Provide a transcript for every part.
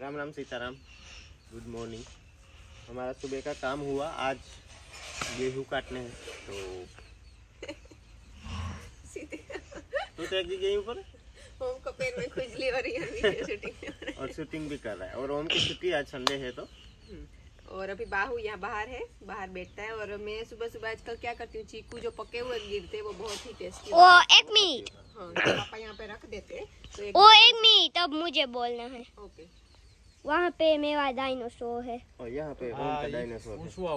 Ram Ram Sitaram, good morning. हमारा सुबह का काम हुआ, आज गेहूं काटने हैं तो टैग गई ऊपर। ओम का पेन में खुजली हो रही है शूटिंग और शूटिंग भी कर रहा है। और ओम की छुट्टी आज संडे है तो, और अभी बाहू यहाँ बाहर है, बाहर बैठता है। और मैं सुबह सुबह आजकल क्या करती हूँ, चीकू जो पके हुए गिरते वो बहुत ही टेस्टी। ओ एक मिनट, हाँ पापा यहाँ पे रख देते हैं। ओ एक मिनट, अब मुझे बोलना है। ओके, वहाँ पे मेरा डायनासोर है और यहाँ पे ओम का डायनासोर है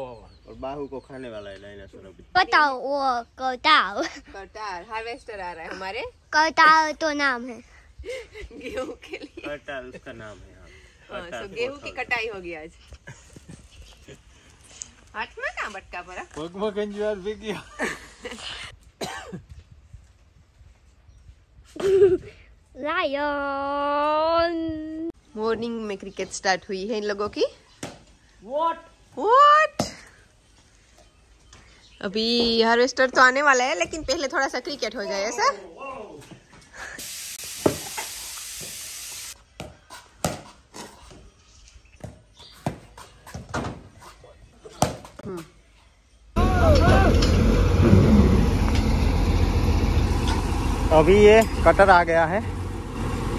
और बाहू को खाने वाला है डायनासोर। अभी बताओ वो करताल, करताल हार्वेस्टर आ रहा है हमारे। करताल तो नाम है गेहूं के लिए, करताल उसका नाम है। हाँ, तो गेहूं की कटाई होगी आज। हाथ में ना बटका पड़ा, भूख में कंजूर भी किया। लायन मॉर्निंग में क्रिकेट स्टार्ट हुई है इन लोगों की। What? अभी हार्वेस्टर तो आने वाला है, लेकिन पहले थोड़ा सा क्रिकेट हो जाए ऐसा। अभी ये कटर आ गया है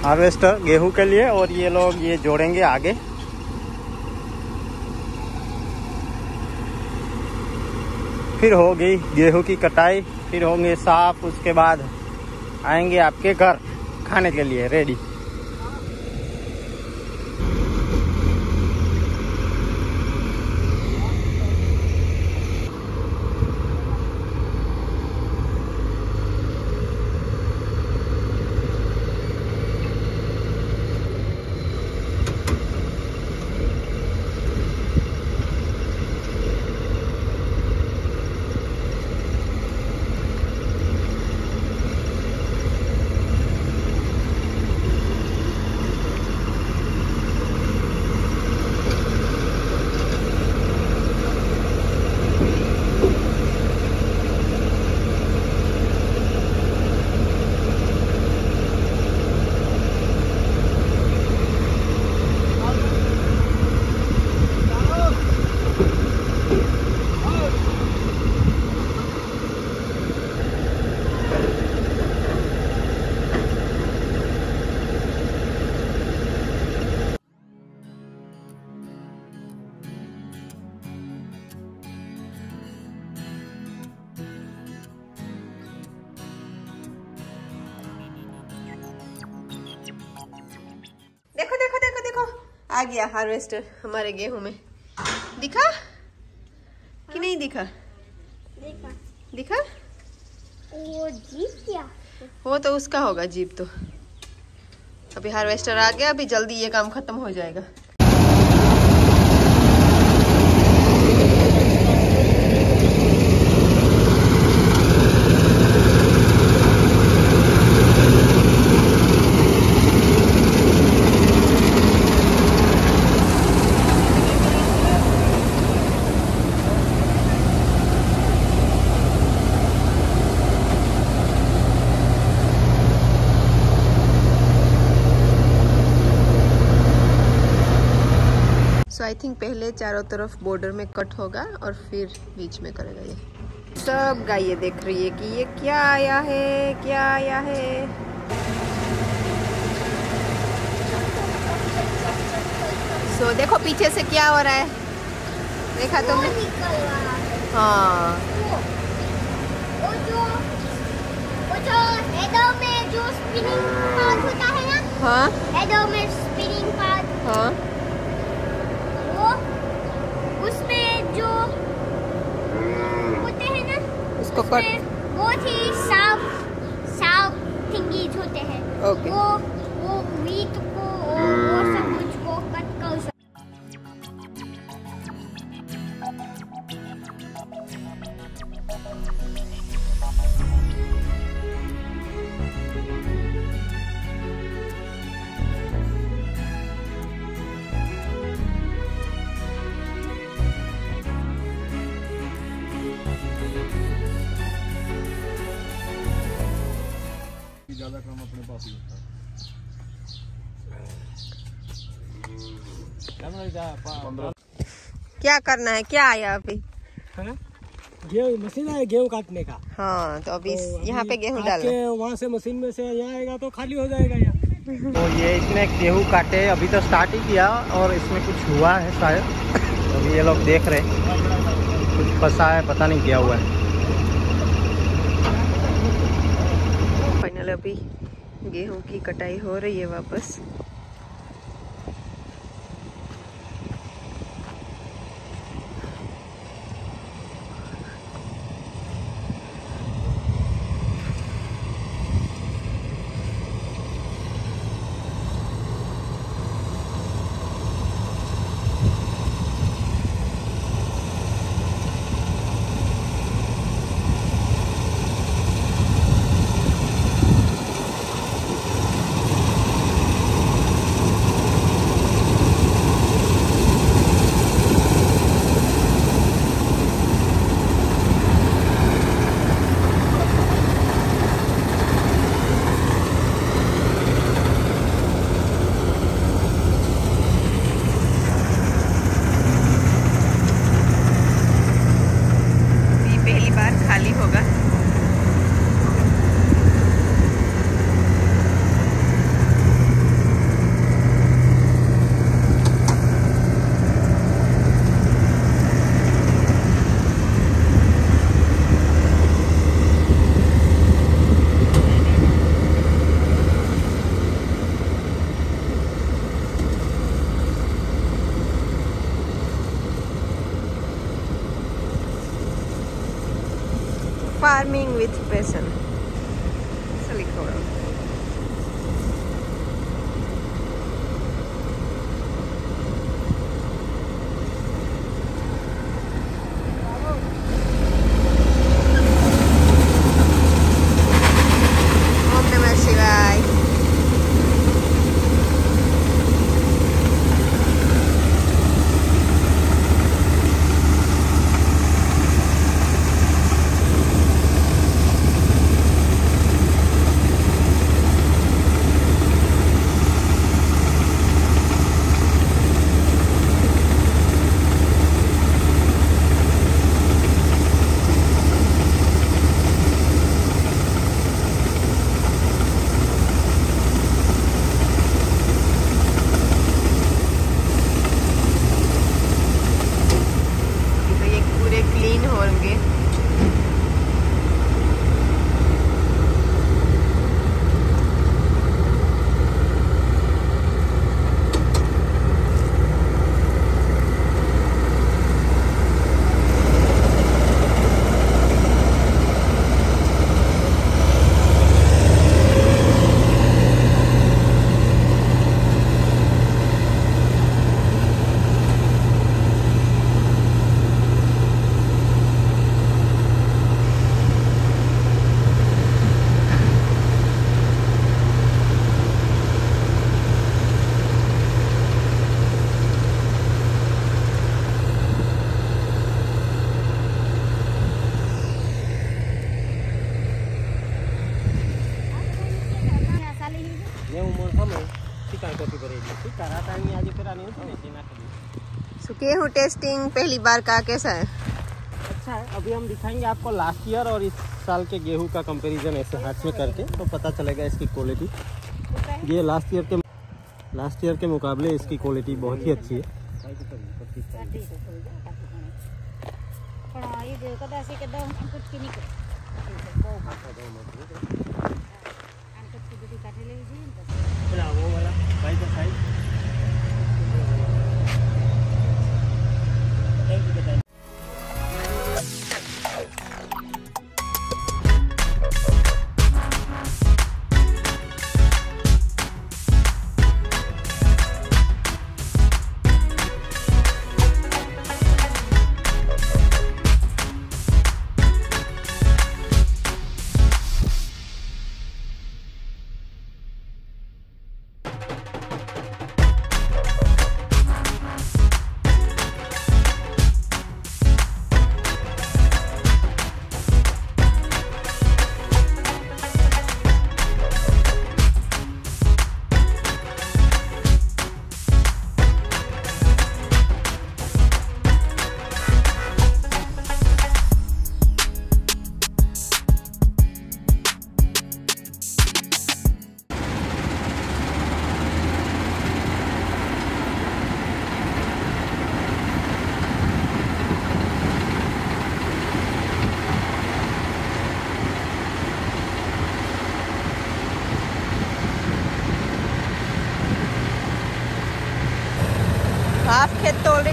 हार्वेस्टर गेहूं के लिए, और ये लोग ये जोड़ेंगे आगे। फिर होगी गेहूं की कटाई, फिर होंगे साफ, उसके बाद आएंगे आपके घर खाने के लिए रेडी। आ गया हार्वेस्टर हमारे गेहूं में। दिखा कि नहीं दिखा? दिखा दिखा। वो जीप क्या? वो तो उसका होगा जीप। तो अभी हार्वेस्टर आ गया, अभी जल्दी ये काम खत्म हो जाएगा। आई थिंक पहले चारों तरफ बॉर्डर में कट होगा और फिर बीच में करेगा ये सब। गाय ये देख रही है कि ये क्या आया है, क्या आया है। सो देखो पीछे से क्या हो रहा है, देखा तुमने? हाँ, वो जो हेडों में जो स्पिनिंग पार्ट होता है ना। हाँ, हेडों में स्पिनिंग पार्ट। हाँ, उसमें जो होते हैं ना, उसको बहुत ही साफ साफ थिंगीज होते हैं। ओके, वो वीट को और सब कुछ को कट कर ज्यादा काम अपने पास ही होता है। क्या करना है, क्या आया अभी? गेहूं मशीन आया गेहूं काटने का। हाँ तो अभी तो यहाँ पे गेहूं डालना, वहाँ से मशीन में से यहाँ आएगा तो खाली हो जाएगा यहाँ। तो ये इसने गेहूं काटे, अभी तो स्टार्ट ही किया और इसमें कुछ हुआ है शायद, अभी ये लोग देख रहे हैं, कुछ फंसा है पता नहीं क्या हुआ है। फाइनल अभी गेहूँ की कटाई हो रही है वापस। फार्मिंग विथ पैशन ऐसा लिखा हुआ है। गेहूं टेस्टिंग पहली बार का कैसा है? अच्छा है। अभी हम दिखाएंगे आपको लास्ट ईयर और इस साल के गेहूं का कंपैरिजन ऐसे हाथ में करके, तो पता चलेगा इसकी क्वालिटी। ये लास्ट ईयर के मुकाबले इसकी क्वालिटी बहुत ही अच्छी है।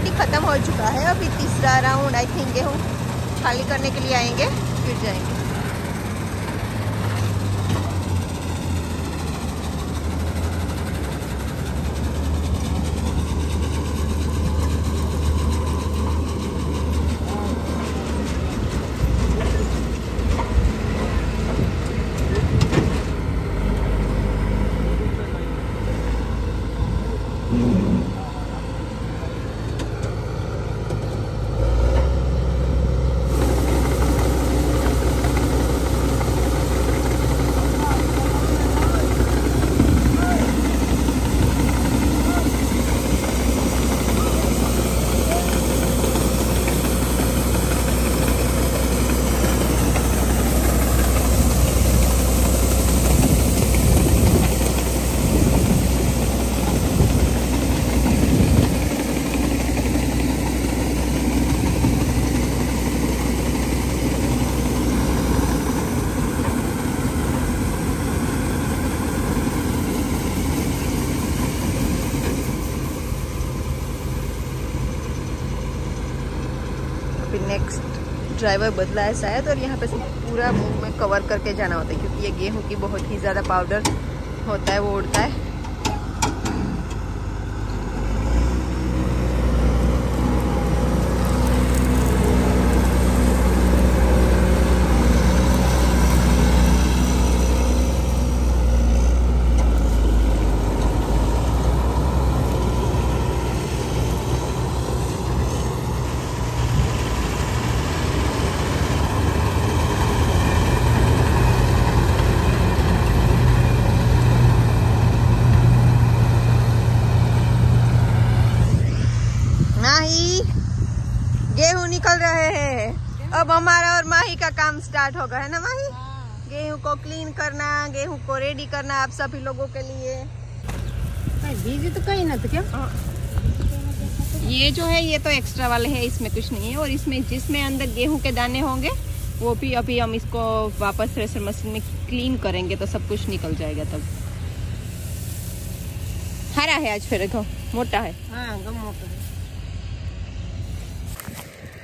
ऑलरेडी ख़त्म हो चुका है। अभी तीसरा राउंड आई थिंक गेहूँ खाली करने के लिए आएंगे, फिर जाएंगे। नेक्स्ट ड्राइवर बदला है शायद, और यहाँ पे पूरा मुंह में कवर करके जाना होता है क्योंकि ये गेहूं की बहुत ही ज़्यादा पाउडर होता है, वो उड़ता है। गेहूं निकल रहे हैं, अब हमारा और माही का काम स्टार्ट होगा, है ना माही? गेहूं को क्लीन करना, गेहूं को रेडी करना आप सभी लोगों के लिए। बीजी तो कहीं ना तो क्या ये जो है ये तो एक्स्ट्रा वाले है, इसमें कुछ नहीं है। और इसमें जिसमें अंदर गेहूं के दाने होंगे वो भी अभी हम इसको वापस थ्रेशर मशीन में क्लीन करेंगे तो सब कुछ निकल जाएगा। तब हरा है आज, फिर देखो मोटा है।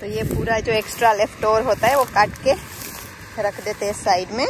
तो ये पूरा जो एक्स्ट्रा लेफ्ट ओवर होता है वो काट के रख देते हैं साइड में।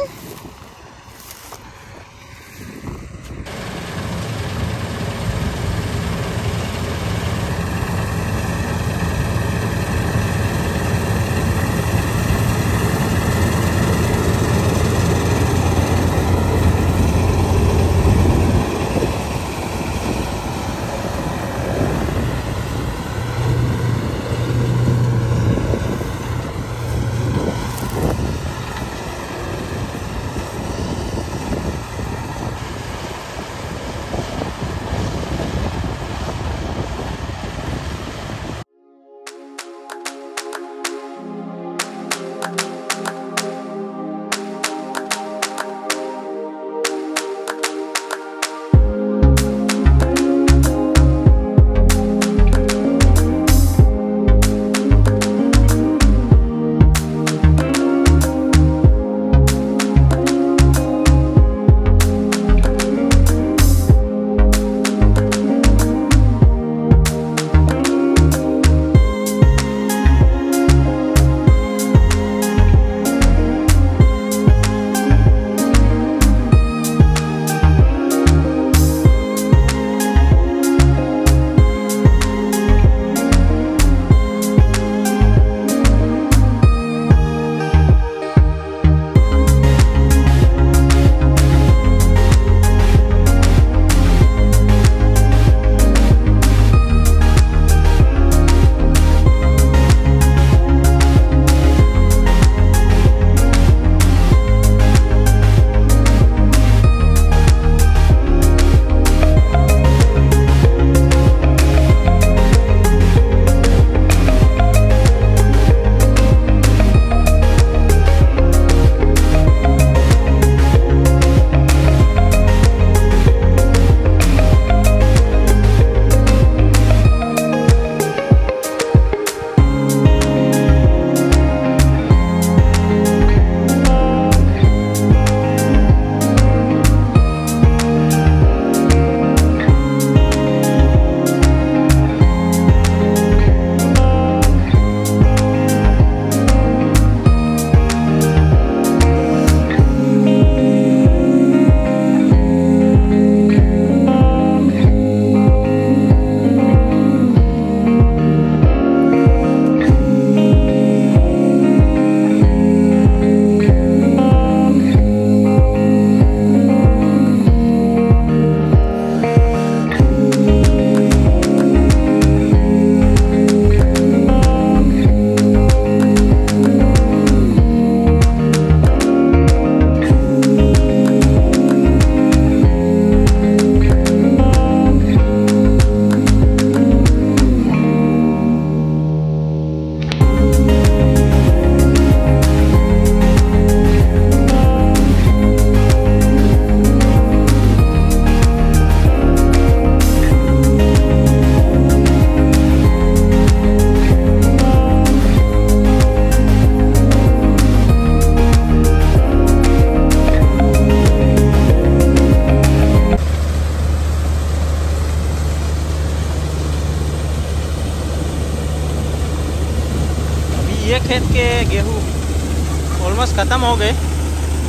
बस ख़त्म हो गए।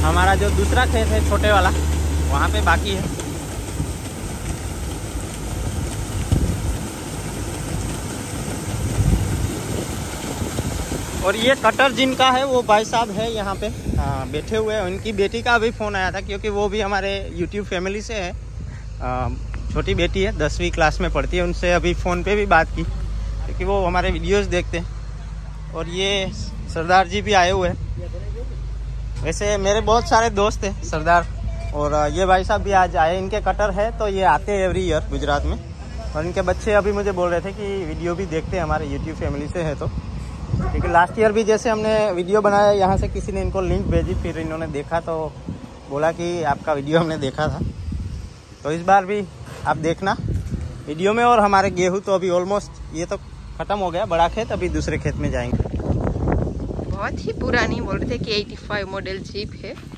हमारा जो दूसरा खेत है छोटे वाला वहाँ पे बाकी है। और ये कटर जिनका है वो भाई साहब है यहाँ पे बैठे हुए हैं। उनकी बेटी का अभी फ़ोन आया था क्योंकि वो भी हमारे यूट्यूब फैमिली से है। छोटी बेटी है, 10वीं क्लास में पढ़ती है। उनसे अभी फ़ोन पे भी बात की क्योंकि वो हमारे वीडियोस देखते हैं। और ये सरदार जी भी आए हुए हैं। वैसे मेरे बहुत सारे दोस्त हैं सरदार, और ये भाई साहब भी आज आए। इनके कटर है तो ये आते हैं एवरी ईयर गुजरात में। और इनके बच्चे अभी मुझे बोल रहे थे कि वीडियो भी देखते हैं, हमारे यूट्यूब फैमिली से है तो। क्योंकि लास्ट ईयर भी जैसे हमने वीडियो बनाया, यहाँ से किसी ने इनको लिंक भेजी, फिर इन्होंने देखा तो बोला कि आपका वीडियो हमने देखा था। तो इस बार भी आप देखना वीडियो में। और हमारे गेहूं तो अभी ऑलमोस्ट ये तो ख़त्म हो गया बड़ा खेत, अभी दूसरे खेत में जाएंगे। बहुत ही पुरानी बोल रहे थे कि 85 मॉडल जीप है।